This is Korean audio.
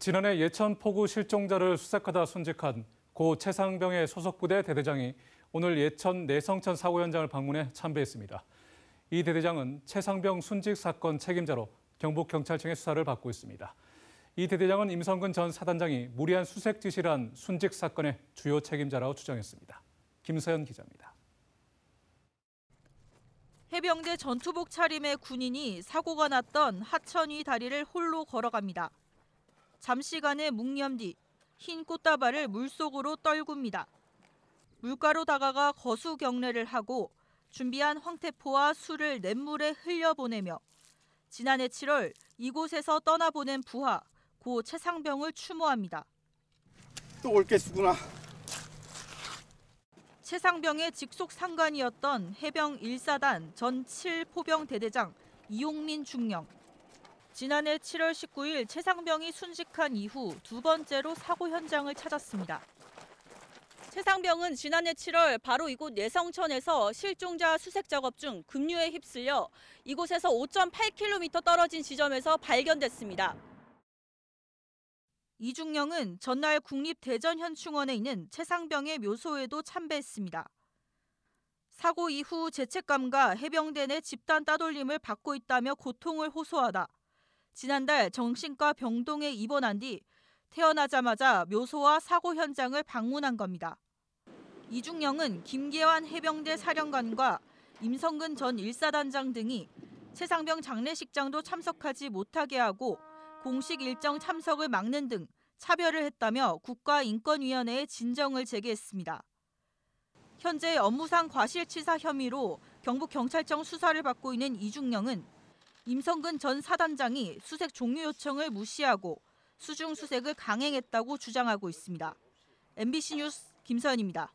지난해 예천 포구 실종자를 수색하다 순직한 고 채상병의 소속부대 대대장이 오늘 예천 내성천 사고 현장을 방문해 참배했습니다. 이 대대장은 채상병 순직 사건 책임자로 경북경찰청의 수사를 받고 있습니다. 이 대대장은 임성근 전 사단장이 무리한 수색 지시를 한 순직 사건의 주요 책임자라고 추정했습니다. 김서현 기자입니다. 해병대 전투복 차림의 군인이 사고가 났던 하천위 다리를 홀로 걸어갑니다. 잠시간의 묵념 뒤 흰 꽃다발을 물속으로 떨굽니다. 물가로 다가가 거수 경례를 하고 준비한 황태포와 술을 냇물에 흘려보내며 지난해 7월 이곳에서 떠나보낸 부하 고 채상병을 추모합니다. 또 올겠구나. 채상병의 직속 상관이었던 해병 1사단 전 7포병 대대장 이용민 중령. 지난해 7월 19일 채상병이 순직한 이후 두 번째로 사고 현장을 찾았습니다. 채상병은 지난해 7월 바로 이곳 내성천에서 실종자 수색 작업 중 급류에 휩쓸려 이곳에서 5.8km 떨어진 지점에서 발견됐습니다. 이중령은 전날 국립대전현충원에 있는 채상병의 묘소에도 참배했습니다. 사고 이후 죄책감과 해병대 내 집단 따돌림을 받고 있다며 고통을 호소하다 지난달 정신과 병동에 입원한 뒤 태어나자마자 묘소와 사고 현장을 방문한 겁니다. 이중령은 김계환 해병대 사령관과 임성근 전 1사단장 등이 채상병 장례식장도 참석하지 못하게 하고 공식 일정 참석을 막는 등 차별을 했다며 국가인권위원회에 진정을 제기했습니다. 현재 업무상 과실치사 혐의로 경북경찰청 수사를 받고 있는 이중령은 임성근 전 사단장이 수색 종료 요청을 무시하고 수중 수색을 강행했다고 주장하고 있습니다. MBC 뉴스 김서현입니다.